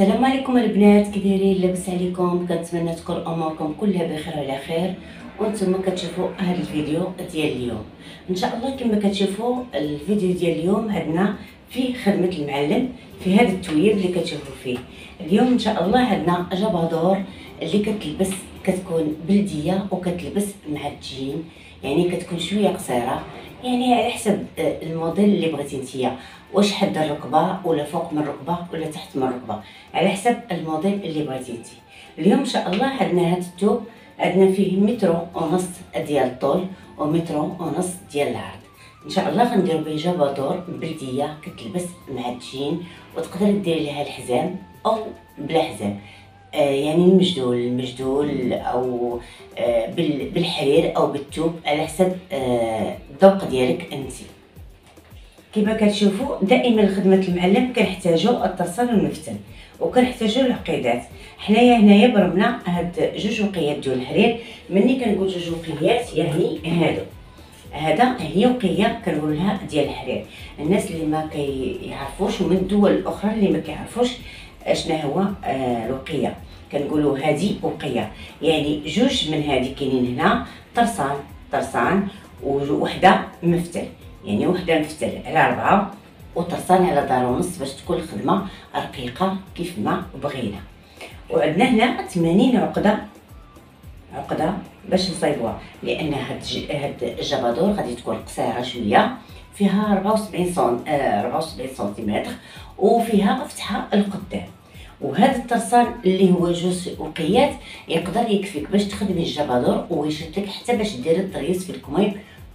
السلام عليكم البنات، كي دايرين؟ لاباس عليكم؟ كنتمنى تكون اموركم كلها بخير وعلى خير. وانتم كتشوفوا هذا الفيديو ديال اليوم ان شاء الله. كما كتشوفوا الفيديو ديال اليوم عندنا فيه خدمه المعلم في هذا التوير اللي كتشوفوا فيه اليوم ان شاء الله. عندنا جبادور اللي كتلبس، كتكون بلديه وكتلبس مع الجين، يعني كتكون شويه قصيره، يعني على حسب الموديل اللي بغيتي نتيا، واش حد الركبه ولا فوق من الركبه ولا تحت من الركبه، على حسب الموديل اللي بغيتي نتي. اليوم ان شاء الله عندنا هذا الثوب، عندنا فيه متر ونص ديال الطول ومتر ونص ديال العرض. ان شاء الله غندير به جبادور بلديه كتلبس مع الجين، وتقدر ديري لها الحزام او بلا حزام، يعني المجدول او بالحرير او بالثوب على حسب الذوق ديالك انت. كما كتشوفوا دائما لخدمه المعلم كنحتاجوا الطرسان والمفتن وكنحتاجوا العقيدات. حنايا هنايا برمنا هاد جوج وقيات ديال الحرير. ملي كنقول جوج وقيات يعني هذا هي وقيه كنقول لها ديال الحرير. الناس اللي ما كيعرفوش ومن الدول الاخرى اللي ما كيعرفوش اشنا هو الوقيه، كنقولوا هذه وقيه، يعني جوج من هذه كاينين هنا، طرسان ووحده مفتل، يعني وحده مفتل على 4 وطرسان على دار ونص باش تكون الخدمه رقيقه كيف ما بغينا. وعندنا هنا 80 عقده باش نصايبوها، لان هاد الجبادور غادي تكون قصيره شويه، فيها 74 سنتيمتر وفيها فتحه القدام. وهذا الطرسان اللي هو جوج وقيات يقدر يكفيك باش تخدمي الجبادور ويشدك حتى باش ديري الطريس في الكميب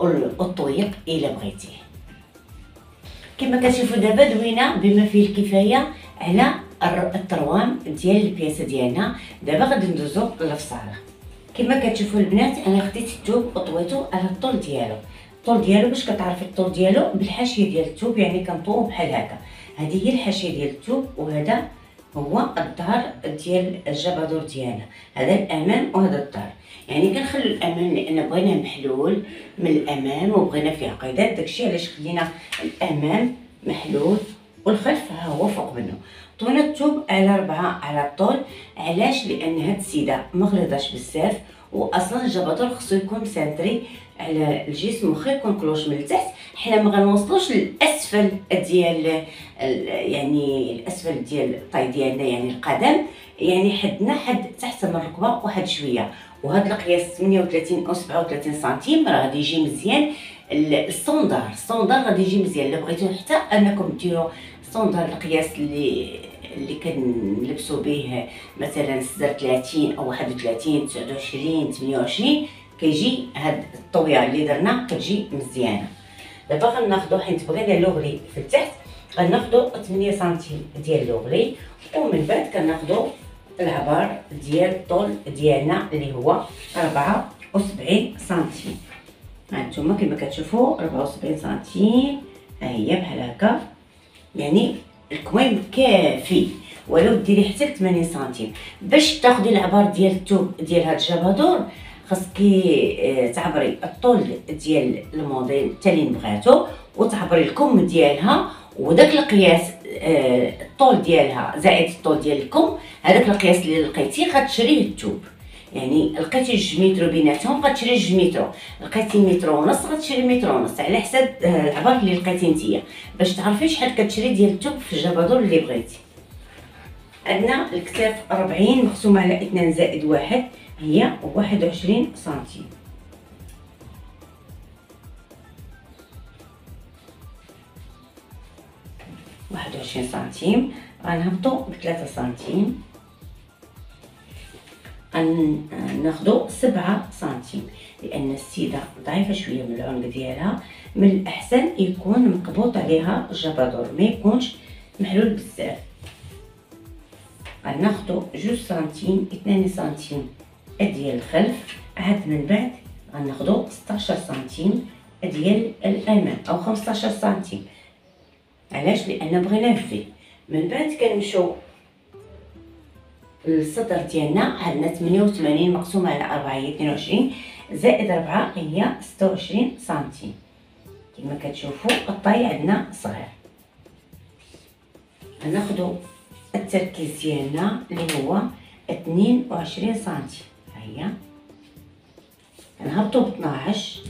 والطويق الا بغيتيه. كما كتشوفوا دابا دوينا بما فيه الكفايه على التروان ديال البياسه ديالنا. دابا غادي ندوزو للفصاله. كما كتشوفوا البنات انا خديت الثوب وطويته على الطول ديالو. باش كتعرفي الطول ديالو بالحاشيه ديال الثوب، يعني كنطويو بحال هكا. هذه هي الحاشيه ديال الثوب، وهذا هو الظهر ديال الجبادور ديالنا، هذا الامام وهذا الظهر. يعني كنخلو الامام لان بغيناه محلول من الامام وبغينا فيه عقيدات، داكشي علاش خلينا الامام محلول والخلف ها هو فوق منه. طولنا الثوب على 4 على الطول، علاش؟ لان هاد السيده ما غليظاش بزاف، واصلا الجبادور خصو يكون سانتري على الجسم، وخا يكون كلوش من التحت حنا ما غنوصلوش للاسفل ديال يعني الاسفل ديال الطاي ديالنا، يعني القدم، يعني حدنا حد تحت من الركبه وحد شويه. وهاد القياس 38 او 37 سنتيم راه غادي يجي مزيان. الصندار غادي يجي مزيان، الا بغيتو حتى انكم ديروا الصندار القياس اللي كنلبسوا به مثلا 36 او 31 29 28 كيجي هاد الطويه اللي درنا كتجي مزيانه. دابا غناخذو حيت بغينا لوغلي في التحت، غناخذو 8 سنتيم ديال لوغلي، ومن بعد كناخذو العبار ديال الطول ديالنا اللي هو 74 سنتيم. هانتوما كما كتشوفوا 74 سنتيم، ها هي بحال هكا، يعني الكميم كافي ولو ديري حتى 80 سنتيم. باش تاخدي العبار ديال الثوب ديال هاد الجبادور خاصك تعبري الطول ديال الموديل حتى اللي بغاتو، وتعبري الكم ديالها، وداك القياس الطول ديالها زائد الطول ديال الكم، هذاك القياس اللي لقيتي غتشريه الثوب. يعني لقيتي جوج متر بيناتهم غتشري جوج متر، لقيتي متر ونص غتشري متر ونص، على حسب العبار اللي لقيتي نتيا باش تعرفي شحال كتشري ديال الثوب في الجبادور اللي بغيتي. عندنا الكتاف 40 مقسومه على 2 زائد 1 هي 21 سنتيم. غنهبطو ب3 سنتيم، ناخدو 7 سنتيم، لان السيده ضعيفه شويه من العنق ديالها. من الاحسن يكون مقبوط عليها الجبادور، ما يكونش محلول بزاف. غناخدو 2 سنتيم 2 سنتيم ديال الخلف، عاد من بعد غناخدو 16 سنتيم ديال الامام او 15 سنتيم، علاش؟ لان بغينا في. من بعد كنمشيو الصدر ديالنا، عندنا 88 مقسومه على 4 هي 22 زائد 4 هي 26 سنتيم. كما كتشوفوا الطاي عندنا صغير، غناخدو التركيز ديالنا اللي هو 22 سنتي. ها هي كنهبطوا ب 12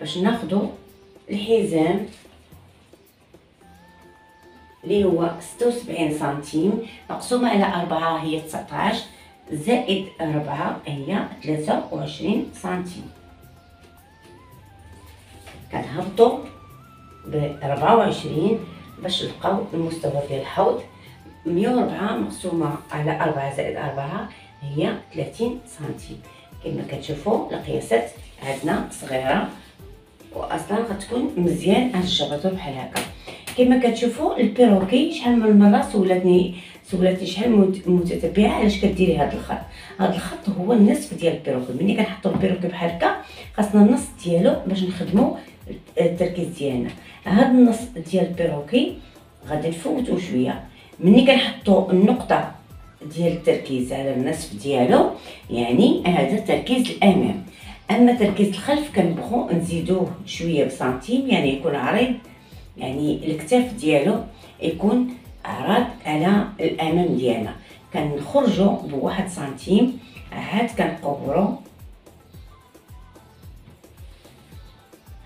باش ناخذوا الحزام اللي هو 76 سنتيم مقسومه على 4 هي 19 زائد 4 هي 23 سنتيم. كنهبطوا ب 24 باش نلقاو المستوى ديال الحوض. 104 مقسومه على 4 زائد 4 هي 30 سنتيم. كما كتشوفوا القياسات عندنا صغيره واصلا غتكون مزيان هاد الشبطه بحال هكا. كما كتشوفوا البيروكي شحال من مره سولتني شحال من متتبعه علاش كديري هذا الخط. هذا الخط هو النصف ديال البيروكي. ملي كنحطوا البيروكي بحال هكا خاصنا النص ديالو باش نخدموا التركيز ديالنا. هذا النص ديال البيروكي غادي نفوتو شويه. ملي كنحطوا النقطه ديال التركيز على النصف ديالو يعني هذا تركيز الامام. اما تركيز الخلف كنبغيو نزيدوه شويه بسنتيم يعني يكون عريض، يعني الكتاف ديالو يكون عرض على الامام ديالنا. كنخرجو بواحد سنتيم عاد كنقورو.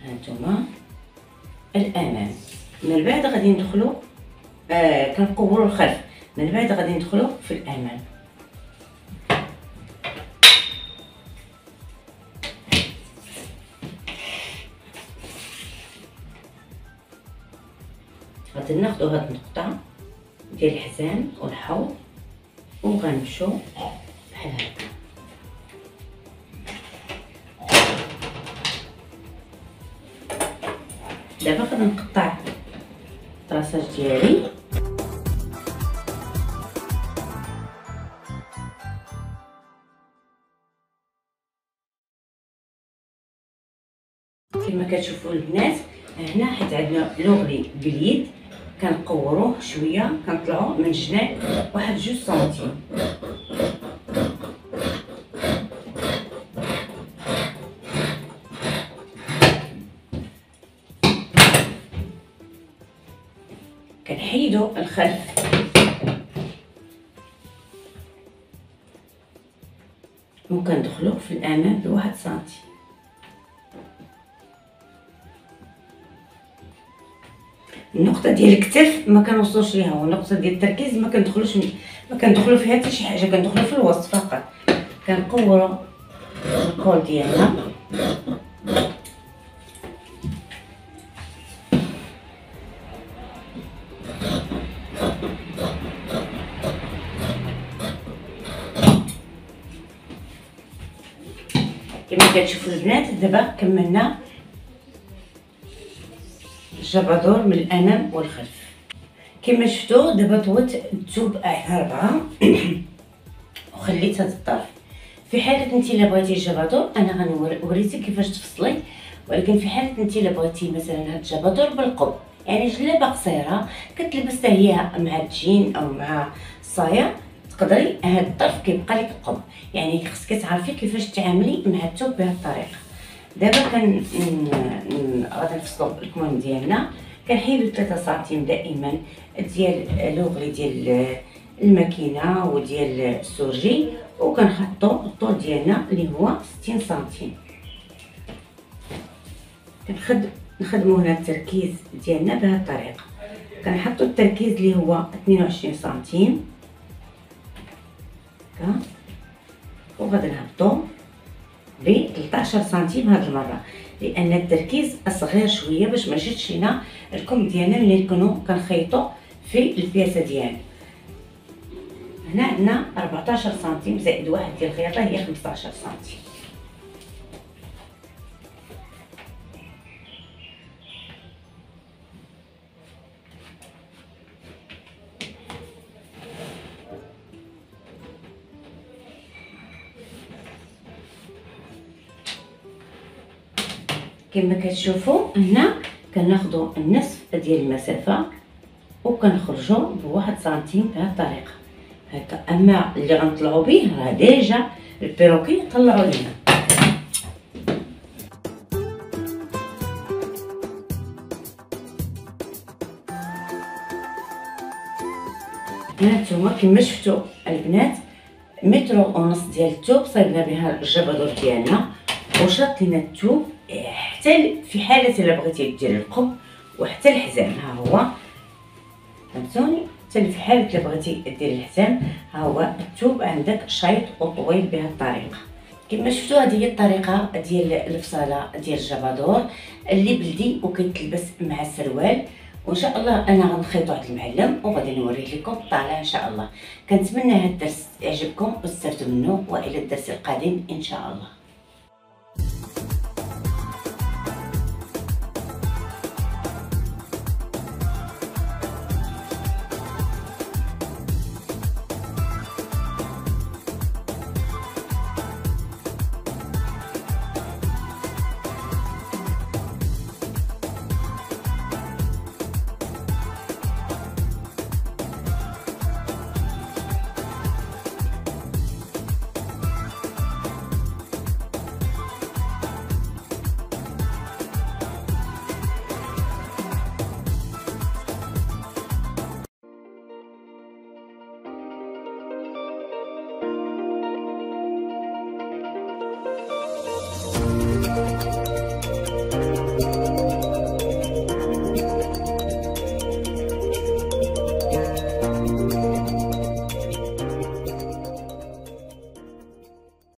هانتوما الامام، من بعد غادي ندخلو كنقورو الخلف، من بعد غادي ندخلو في الامام. غادي ناخدو هاد النقطه ديال الحزام والحوض وغنمشيو بحال هكا. دابا غادي نقطع الطراساج ديالي. كما كتشوفوا البنات هنا حيت عندنا لوغري باليد كنقوروه شويه، كنطلعو من الجناب واحد 2 سنتيم. كنحيدو الخلف وكندخلو في الامام بواحد سنتيم. النقطه ديال الكتف ما كنوصلوش ليها، والنقطه ديال التركيز ما كندخلو فيها حتى شي حاجه، كندخلو في الوسط فقط. كنقورو الكول ديالنا كما كتشوفوا البنات. دابا كملنا الجبادور من الامام والخلف. كما شفتوا دابا طويت الثوب على 4 وخليت هذا الطرف. في حاله انت الا بغيتي الجبادور انا غنوريك كيفاش تفصلي، ولكن في حاله انت الا بغيتي مثلا هذا الجبادور بالقب يعني جلابه قصيره كتلبس حتى هي مع الجين او مع الصايع تقدري، هذا الطرف كيبقى لك قب، يعني خصك تعرفي كيفاش تتعاملي مع الثوب بهذه الطريقه. دابا غادي نفصلو الكمام ديالنا. كنحيدو 3 سنتيم دائما ديال لوغري ديال الماكينه وديال السورجي وكنحطو الطول ديالنا اللي هو 60 سنتيم. كنخدمو هنا التركيز ديالنا بهذه الطريقه. كنحطو التركيز اللي هو 22 سنتيم هكا وغادي نهبطو ب 13 سنتيم هاد المره، لان التركيز صغير شويه باش ما يجيش لينا الكم ديالنا ملي نكونوا كنخيطوا في البياسه ديالنا. هنا عندنا 14 سنتيم زائد واحد ديال الخياطه هي 15 سنتيم. كما كتشوفوا هنا كناخذوا النصف ديال المسافه وكنخرجوا بواحد سنتيم بهذه الطريقه هكا. اما اللي غنطلعوا به راه ديجا البيروكي طلعوا لنا. البنات هما كما شفتوا البنات متر ونص ديال الثوب صايبنا بها الجبادور ديالنا وشط لينا الثوب حتى في حاله الا بغيتي دير القب وحتى الحزام. ها هو فهمتوني، حتى في حاله الا بغيتي دير الحزام ها هو الثوب عندك شايط وطويل بهذه الطريقه. كما شفتوا هذه هي الطريقه ديال الفصاله ديال الجبادور اللي بلدي وكيتلبس مع السروال، وان شاء الله انا غنخيطو عند المعلم وغادي نوريه لكم الطالع ان شاء الله. كنتمنى هذا الدرس يعجبكم واستفدتوا منه، والى الدرس القادم ان شاء الله.